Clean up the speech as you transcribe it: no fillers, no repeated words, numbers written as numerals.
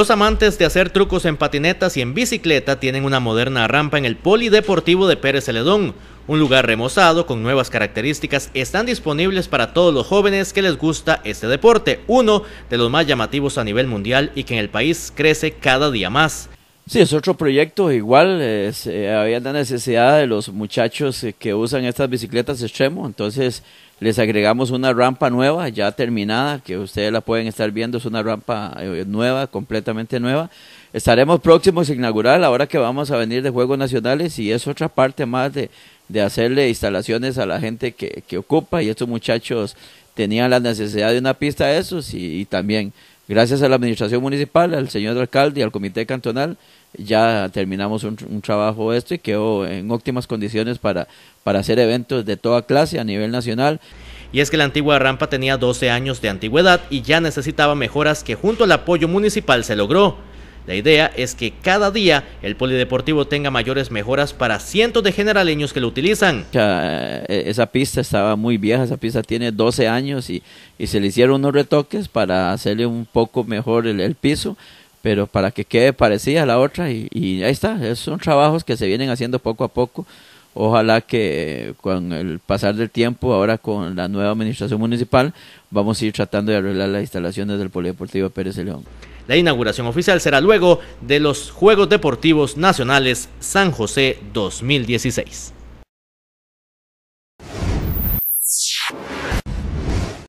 Los amantes de hacer trucos en patinetas y en bicicleta tienen una moderna rampa en el Polideportivo de Pérez Zeledón. Un lugar remozado con nuevas características están disponibles para todos los jóvenes que les gusta este deporte, uno de los más llamativos a nivel mundial y que en el país crece cada día más. Sí, es otro proyecto igual, había la necesidad de los muchachos que usan estas bicicletas extremo, entonces les agregamos una rampa nueva, ya terminada, que ustedes la pueden estar viendo, es una rampa nueva, completamente nueva. Estaremos próximos a inaugurar ahora que vamos a venir de Juegos Nacionales y es otra parte más de hacerle instalaciones a la gente que ocupa, y estos muchachos tenían la necesidad de una pista de esos y también gracias a la administración municipal, al señor alcalde y al comité cantonal, ya terminamos un trabajo de esto y quedó en óptimas condiciones para hacer eventos de toda clase a nivel nacional. Y es que la antigua rampa tenía 12 años de antigüedad y ya necesitaba mejoras que junto al apoyo municipal se logró. La idea es que cada día el polideportivo tenga mayores mejoras para cientos de generaleños que lo utilizan. Esa pista estaba muy vieja, esa pista tiene 12 años y se le hicieron unos retoques para hacerle un poco mejor el piso, pero para que quede parecida a la otra y ahí está, esos son trabajos que se vienen haciendo poco a poco. Ojalá que con el pasar del tiempo, ahora con la nueva administración municipal, vamos a ir tratando de arreglar las instalaciones del Polideportivo Pérez Zeledón. La inauguración oficial será luego de los Juegos Deportivos Nacionales San José 2016.